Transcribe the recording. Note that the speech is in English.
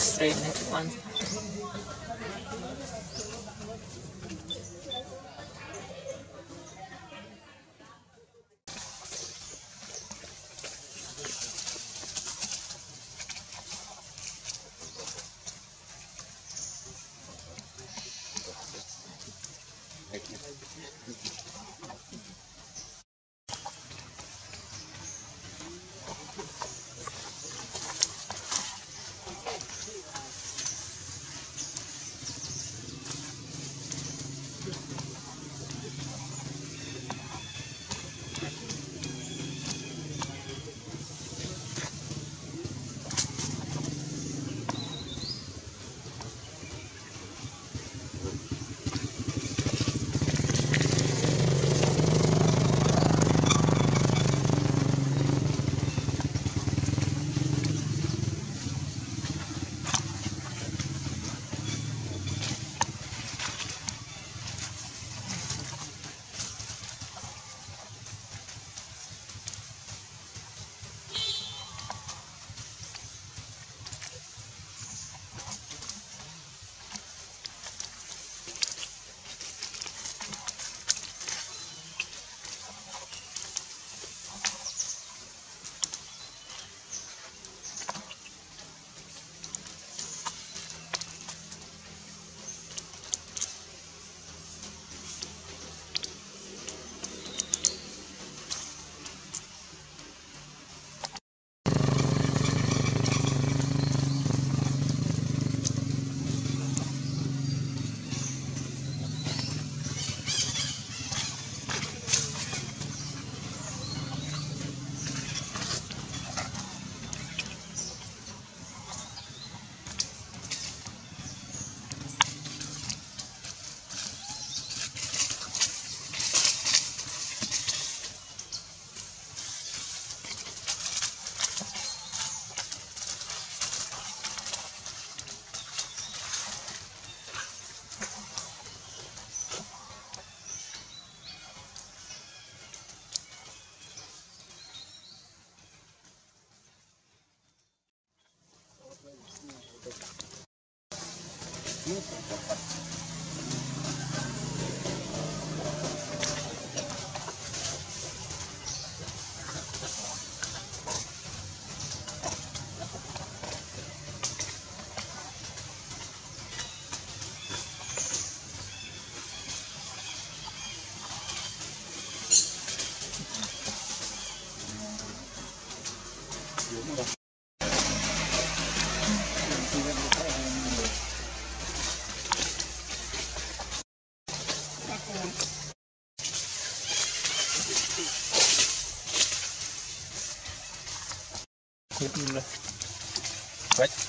Straighten it once. Right.